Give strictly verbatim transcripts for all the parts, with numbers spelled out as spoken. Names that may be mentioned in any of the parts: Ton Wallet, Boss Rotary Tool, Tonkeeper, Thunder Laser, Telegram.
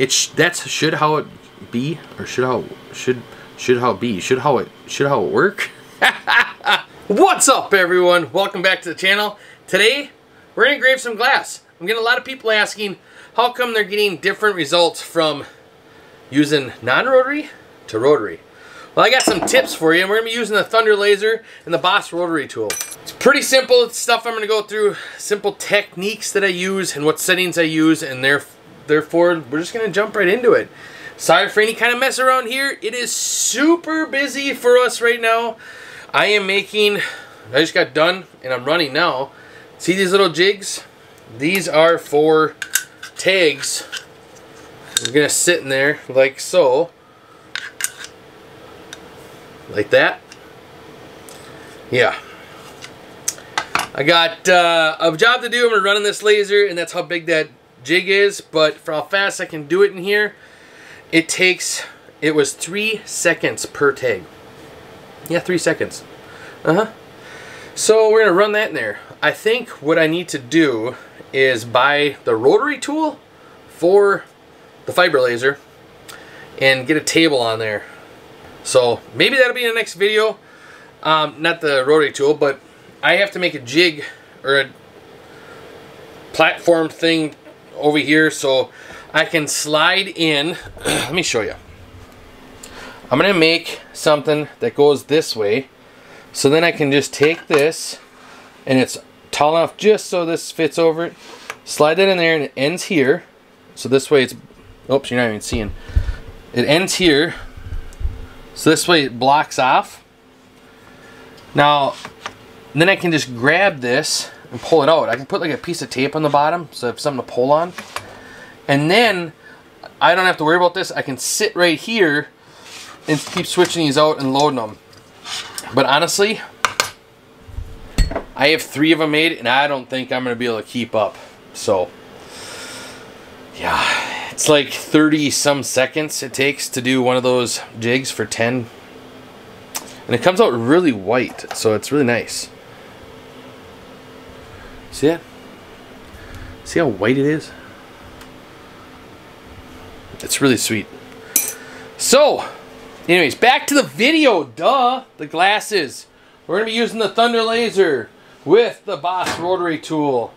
It sh that's should how it be, or should how should should how it be should how it should how it work. What's up, everyone? Welcome back to the channel. Today we're gonna engrave some glass. I'm getting a lot of people asking how come they're getting different results from using non-rotary to rotary. Well, I got some tips for you, and we're gonna be using the Thunder Laser and the Boss Rotary Tool. It's pretty simple. It's stuff I'm gonna go through, simple techniques that I use and what settings I use, and therefore Therefore, we're just going to jump right into it. Sorry for any kind of mess around here. It is super busy for us right now. I am making, I just got done and I'm running now. See these little jigs? These are for tags. We're going to sit in there like so. Like that. Yeah. I got uh, a job to do. I'm going to run in this laser, and that's how big that jig is, but for how fast I can do it in here, it takes, it was three seconds per tag. Yeah, three seconds. Uh-huh. So we're gonna run that in there. I think what I need to do is buy the rotary tool for the fiber laser and get a table on there. So maybe that'll be in the next video. Um, not the rotary tool, but I have to make a jig or a platform thing over here so I can slide in. Let me show you. I'm gonna make something that goes this way, so then I can just take this, and it's tall enough just so this fits over it, slide that in there, and it ends here. So this way it's, oops, you're not even seeing, it ends here, so this way it blocks off. Now then I can just grab this and pull it out. I can put like a piece of tape on the bottom so I have something to pull on, and then I don't have to worry about this. I can sit right here and keep switching these out and loading them. But honestly, I have three of them made, and I don't think I'm gonna be able to keep up. So yeah, it's like thirty some seconds it takes to do one of those jigs for ten, and it comes out really white, so it's really nice. See that? See how white it is? It's really sweet. So, anyways, back to the video, duh, the glasses. We're gonna be using the Thunder Laser with the Boss Rotary Tool.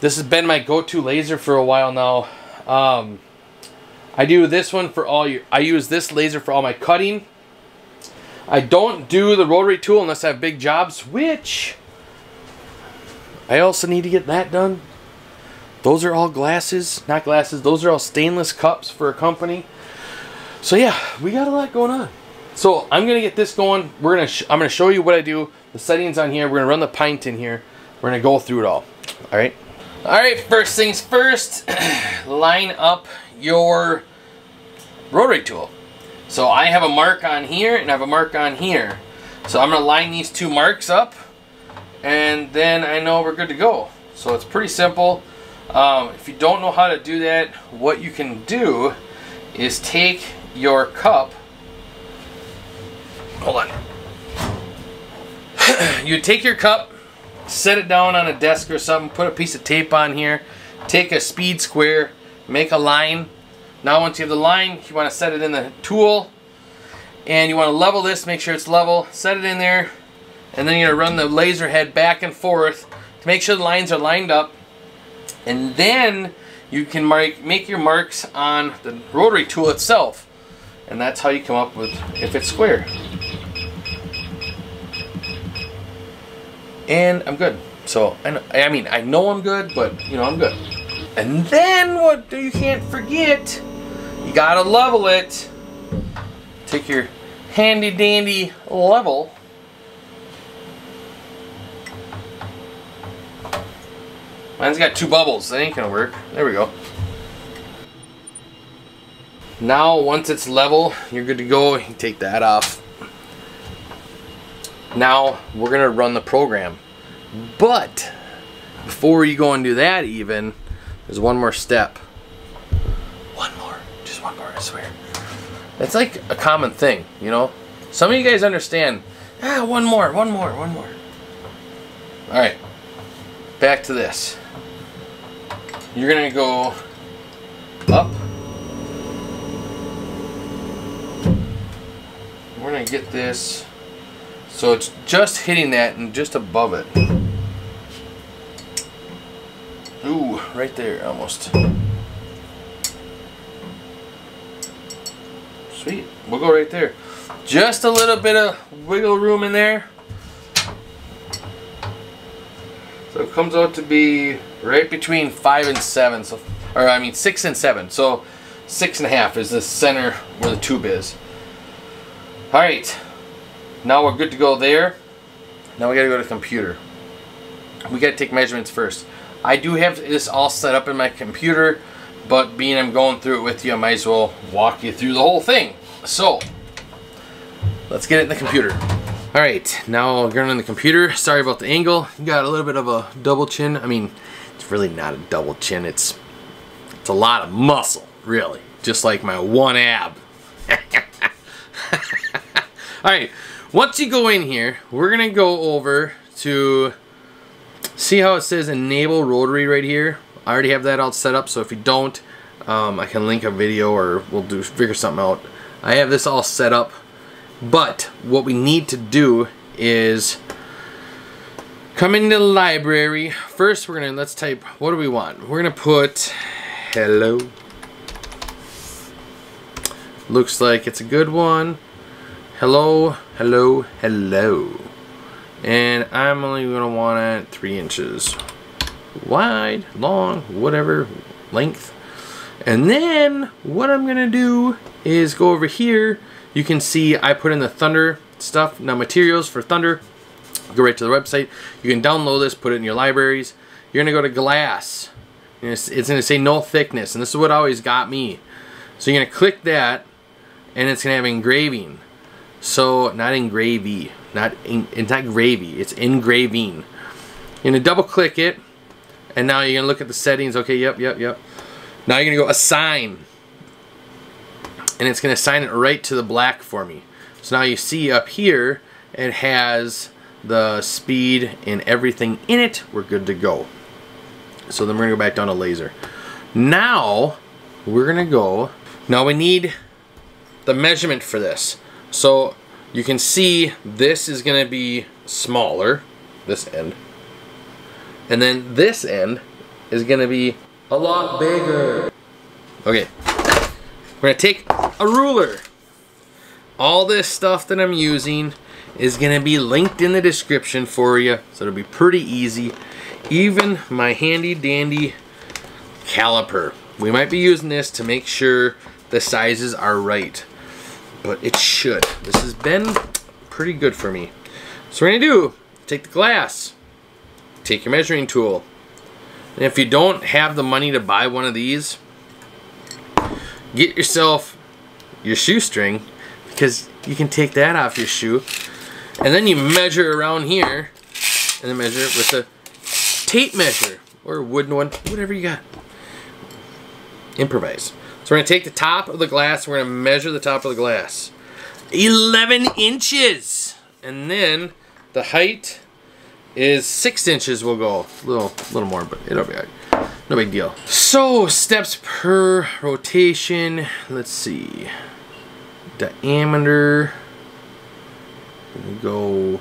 This has been my go-to laser for a while now. Um, I do this one for all your, I use this laser for all my cutting. I don't do the rotary tool unless I have big jobs, which I also need to get that done. Those are all glasses, not glasses, those are all stainless cups for a company. So yeah, we got a lot going on. So I'm gonna get this going. We're gonna, sh I'm gonna show you what I do, the settings on here. We're gonna run the pint in here. We're gonna go through it all, all right? All right, first things first, line up your rotary tool. So I have a mark on here and I have a mark on here. So I'm gonna line these two marks up, and then I know we're good to go. So it's pretty simple. Um, if you don't know how to do that, what you can do is take your cup, hold on, you take your cup, set it down on a desk or something, put a piece of tape on here, take a speed square, make a line. Now once you have the line, you want to set it in the tool, and you want to level this, make sure it's level, set it in there, and then you're gonna run the laser head back and forth to make sure the lines are lined up, and then you can mark, make your marks on the rotary tool itself, and that's how you come up with if it's square. And I'm good. So I, know, I mean, I know I'm good, but you know I'm good. And then what you can't forget, you gotta level it. Take your handy dandy level. Mine's got two bubbles, that ain't gonna work. There we go. Now once it's level, you're good to go. You take that off. Now we're gonna run the program. But before you go and do that even, there's one more step. One more, just one more, I swear. That's like a common thing, you know? Some of you guys understand, ah, one more, one more, one more. All right, back to this. You're gonna go up, going to get this so it's just hitting that and just above it. Ooh, right there almost. Sweet, we'll go right there. Just a little bit of wiggle room in there. So it comes out to be right between five and seven, so or I mean six and seven. So six and a half is the center where the tube is. All right, now we're good to go there. Now we got to go to the computer. We got to take measurements first. I do have this all set up in my computer, but being I'm going through it with you, I might as well walk you through the whole thing. So let's get it in the computer. All right, now we're going in the computer. Sorry about the angle. You got a little bit of a double chin. I mean, it's really not a double chin. It's it's a lot of muscle, really. Just like my one ab. All right, once you go in here, we're going to go over to see how it says enable rotary right here. I already have that all set up, so if you don't, um, I can link a video or we'll do figure something out. I have this all set up. But what we need to do is come into the library. First we're gonna, let's type, what do we want? We're gonna put, hello. Looks like it's a good one. Hello, hello, hello. And I'm only gonna want it three inches wide, long, whatever, length. And then what I'm gonna do is go over here. You can see I put in the Thunder stuff, now materials for Thunder. Go right to the website. You can download this, put it in your libraries. You're gonna go to glass. It's, it's gonna say no thickness, and this is what always got me. So you're gonna click that, and it's gonna have engraving. So not engravey, not in, it's not gravy, it's engraving. You're gonna double click it, and now you're gonna look at the settings. Okay, yep, yep, yep. Now you're gonna go assign. And it's going to assign it right to the black for me. So now you see up here, it has the speed and everything in it. We're good to go. So then we're going to go back down to laser. Now, we're going to go, now we need the measurement for this. So you can see this is going to be smaller, this end. And then this end is going to be a lot bigger. Okay. We're going to take a ruler. All this stuff that I'm using is going to be linked in the description for you, so it'll be pretty easy. Even my handy dandy caliper. We might be using this to make sure the sizes are right, but it should. This has been pretty good for me. So what we're going to do, take the glass, take your measuring tool, and if you don't have the money to buy one of these, get yourself your shoestring, because you can take that off your shoe, and then you measure around here, and then measure it with a tape measure or a wooden one, whatever you got. Improvise. So we're gonna take the top of the glass. We're gonna measure the top of the glass, eleven inches, and then the height is six inches. We'll go a little, little more, but it'll be all right. No big deal. So steps per rotation, let's see. Diameter, we go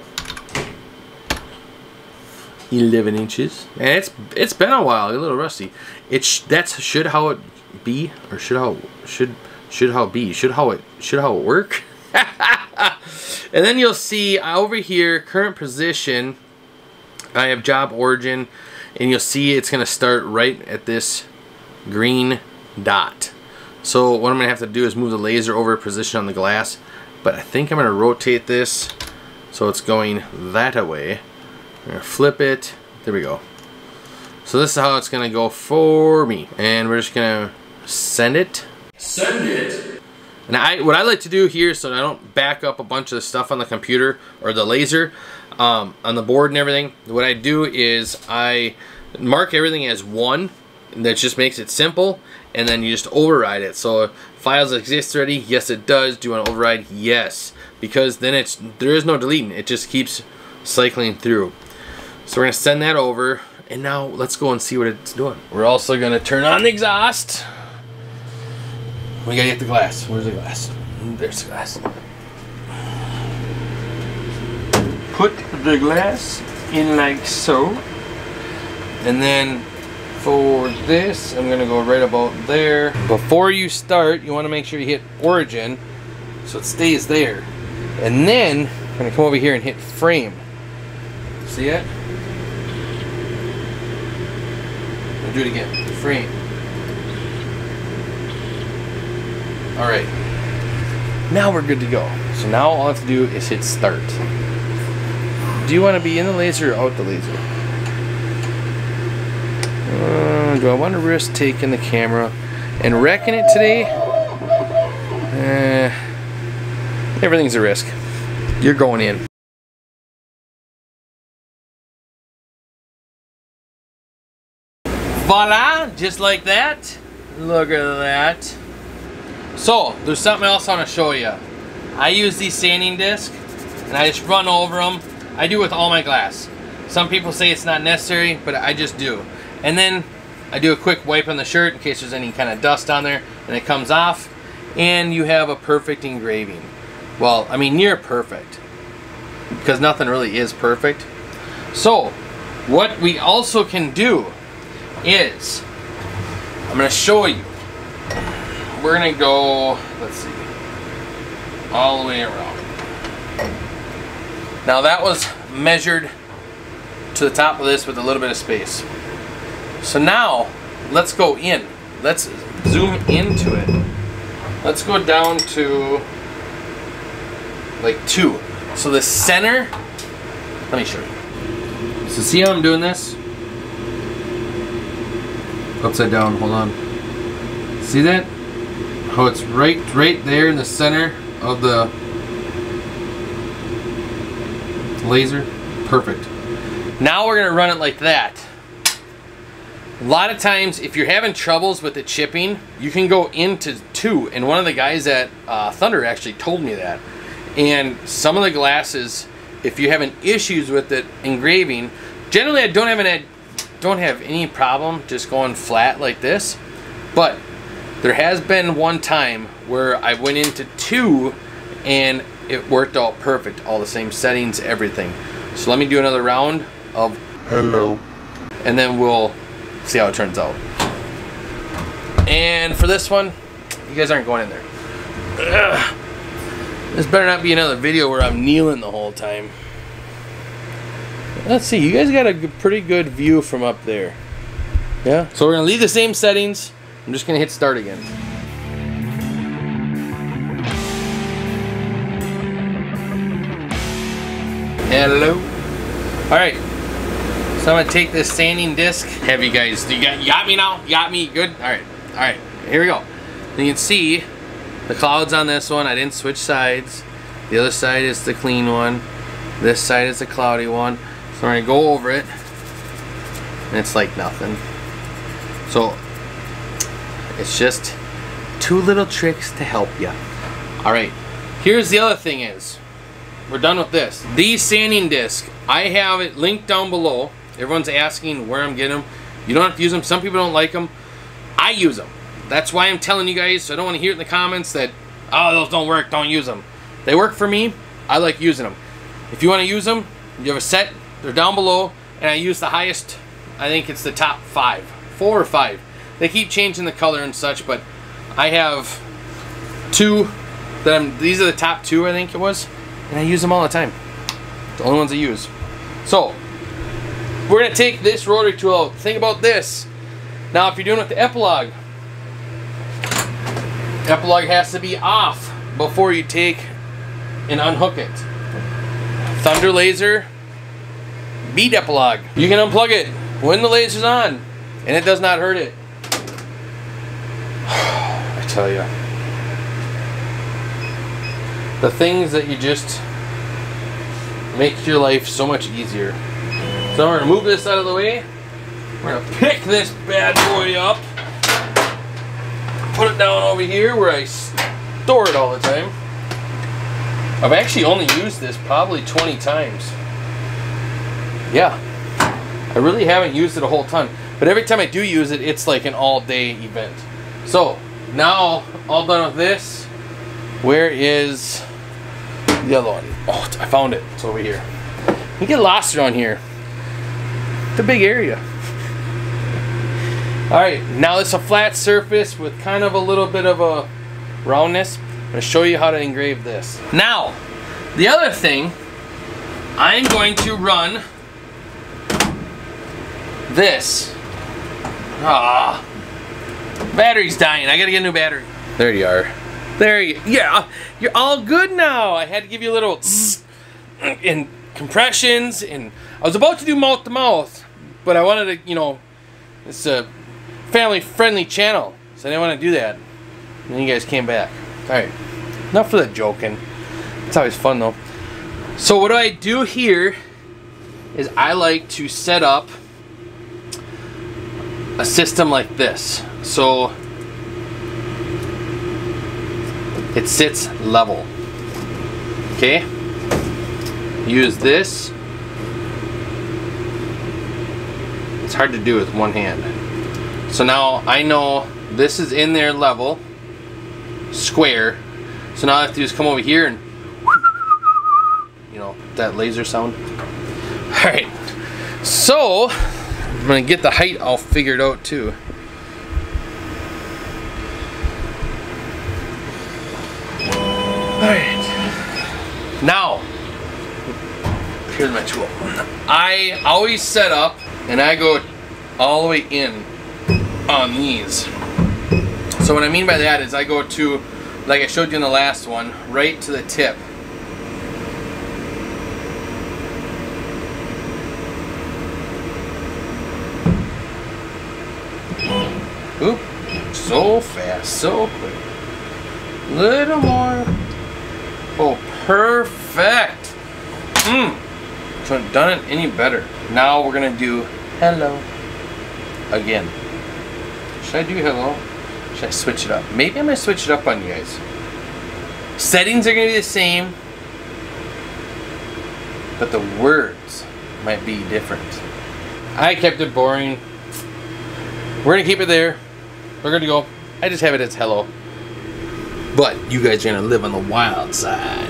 eleven inches. And it's it's been a while, a little rusty. It sh that's should how it be, or should how should should how be, should how it should how it work. And then you'll see over here, current position, I have job origin. And you'll see it's going to start right at this green dot. So what I'm going to have to do is move the laser over position on the glass. But I think I'm going to rotate this so it's going that away. I'm going to flip it. There we go. So this is how it's going to go for me. And we're just going to send it. Send it. And I, what I like to do here, so I don't back up a bunch of the stuff on the computer or the laser, Um, on the board and everything, what I do is I mark everything as one, and that just makes it simple, and then you just override it. So if files exist already, yes it does. Do you want to override? Yes, because then it's there is no deleting, it just keeps cycling through. So we're going to send that over, and now let's go and see what it's doing. We're also going to turn on the exhaust. We got to get the glass. Where's the glass? There's the glass. put the glass in like so, and then for this I'm gonna go right about there. Before you start, you want to make sure you hit origin so it stays there, and then I'm gonna come over here and hit frame. See it? I'll do it again. Frame. Alright, now we're good to go. So now all I have to do is hit start. Do you want to be in the laser or out the laser? Uh, do I want to risk taking the camera and wrecking it today? Uh, everything's a risk. You're going in. Voila! Just like that. Look at that. So, there's something else I want to show you. I use these sanding discs, and I just run over them. I do with all my glass. Some people say it's not necessary, but I just do. And then I do a quick wipe on the shirt in case there's any kind of dust on there, and it comes off. And you have a perfect engraving. Well, I mean near perfect, because nothing really is perfect. So, what we also can do is, I'm going to show you. We're gonna go, let's see, all the way around. Now that was measured to the top of this with a little bit of space. So now, let's go in. Let's zoom into it. Let's go down to like two. So the center, let me show you. So see how I'm doing this? Upside down, hold on. See that? Oh, it's right, right there in the center of the laser. Perfect. Now we're gonna run it like that. A lot of times, if you're having troubles with the chipping, you can go into two. And one of the guys at uh, Thunder actually told me that. And some of the glasses, if you're having issues with it engraving, generally I don't have an, don't have any problem just going flat like this, but there has been one time where I went into two and it worked out perfect. All the same settings, everything. So let me do another round of hello. And then we'll see how it turns out. And for this one, you guys aren't going in there. Ugh. This better not be another video where I'm kneeling the whole time. Let's see, you guys got a pretty good view from up there. Yeah? So we're gonna leave the same settings. I'm just gonna hit start again. Hello. All right. So I'm gonna take this sanding disc. Have you guys? You got, you got me now? You got me? Good. All right. All right. Here we go. You can see the clouds on this one. I didn't switch sides. The other side is the clean one. This side is the cloudy one. So we're gonna go over it, and it's like nothing. So. It's just two little tricks to help you. All right, here's the other thing is, we're done with this. These sanding discs, I have it linked down below. Everyone's asking where I'm getting them. You don't have to use them. Some people don't like them. I use them. That's why I'm telling you guys, so I don't want to hear it in the comments that, oh, those don't work, don't use them. They work for me. I like using them. If you want to use them, you have a set, they're down below, and I use the highest, I think it's the top five, four or five. They keep changing the color and such, but I have two that I'm, these are the top two I think it was, and I use them all the time. It's the only ones I use. So, we're gonna take this rotary tool out. Think about this. Now if you're doing it with the epilogue, epilogue has to be off before you take and unhook it. Thunder laser, bead epilogue. You can unplug it when the laser's on, and it does not hurt it. I tell you, the things that you just make your life so much easier. So we're gonna move this out of the way. We're gonna pick this bad boy up, put it down over here where I store it all the time. I've actually only used this probably twenty times. Yeah, I really haven't used it a whole ton, but every time I do use it, it's like an all-day event. So, now, all done with this, where is the other one? Oh, I found it. It's over here. We get lost around here. It's a big area. Alright, now it's a flat surface with kind of a little bit of a roundness. I'm going to show you how to engrave this. Now, the other thing, I'm going to run this. Ah, battery's dying. I got to get a new battery. There you are. There you yeah, you're all good now. I had to give you a little tss, and compressions, and I was about to do mouth to mouth, but I wanted to, you know, it's a family-friendly channel, so I didn't want to do that. And then you guys came back. All right, enough of the joking. It's always fun though. So what I do here is I like to set up a system like this. So it sits level. Okay? Use this. It's hard to do with one hand. So now I know this is in there level, square. So now I have to just come over here and, you know, that laser sound. All right, so I'm gonna get the height all figured out too. All right, now, here's my tool. I always set up and I go all the way in on these. So what I mean by that is I go to, like I showed you in the last one, right to the tip. Oop, so fast, so quick. Little more. Oh, perfect. Mmm, couldn't have done it any better. Now we're gonna do hello again. Should I do hello? Should I switch it up? Maybe I'm gonna switch it up on you guys. Settings are gonna be the same, but the words might be different. I kept it boring. We're gonna keep it there. We're gonna go. I just have it as hello. But you guys are gonna live on the wild side.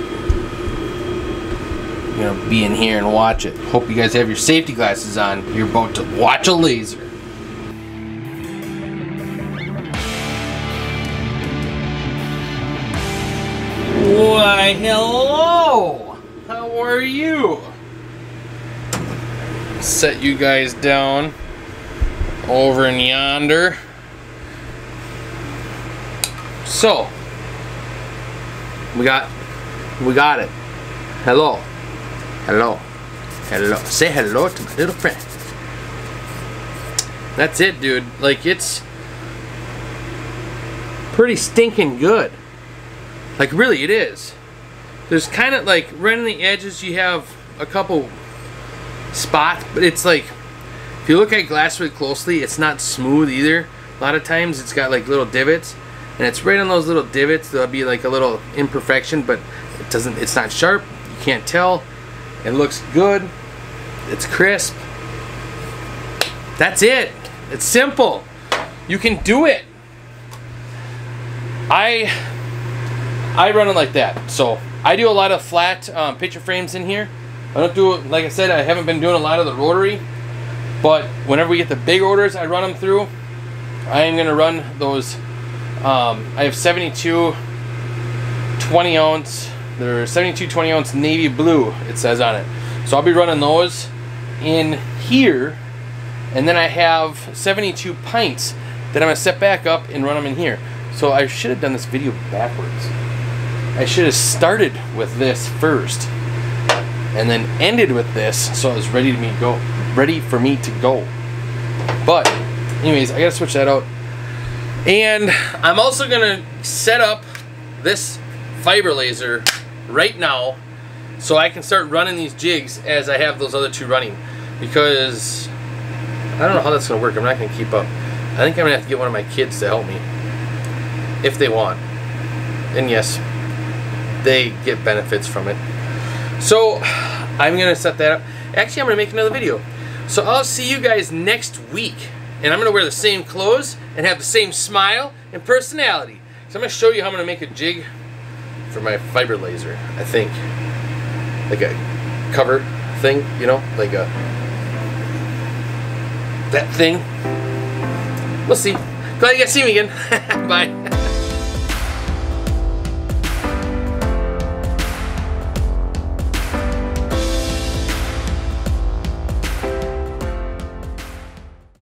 You're gonna be in here and watch it. Hope you guys have your safety glasses on. You're about to watch a laser. Why, hello! How are you? Set you guys down over in yonder. So. We got, we got it. Hello, hello, hello. Say hello to my little friend. That's it, dude. Like, it's pretty stinking good. Like, really, it is. There's kind of like right on the edges, you have a couple spots, but it's like if you look at glass really closely, it's not smooth either. A lot of times, it's got like little divots. And it's right on those little divots, there'll be like a little imperfection, but it doesn't, it's not sharp, you can't tell. It looks good, it's crisp. That's it, it's simple. You can do it. I I run it like that. So I do a lot of flat um, picture frames in here. I don't do, like I said, I haven't been doing a lot of the rotary, but whenever we get the big orders, I run them through. I am gonna run those. Um, I have seventy-two twenty ounce, they're seventy-two twenty ounce navy blue, it says on it. So I'll be running those in here, and then I have seventy-two pints that I'm going to set back up and run them in here. So I should have done this video backwards. I should have started with this first and then ended with this, so I was ready to me go, ready for me to go. But anyways, I got to switch that out. And I'm also gonna set up this fiber laser right now so I can start running these jigs as I have those other two running, because I don't know how that's gonna work. I'm not gonna keep up. I think I'm gonna have to get one of my kids to help me if they want. And yes, they get benefits from it. So I'm gonna set that up. Actually, I'm gonna make another video. So I'll see you guys next week. And I'm going to wear the same clothes and have the same smile and personality. So I'm going to show you how I'm going to make a jig for my fiber laser, I think. Like a cover thing, you know, like a that thing. We'll see. Glad you guys see me again. Bye.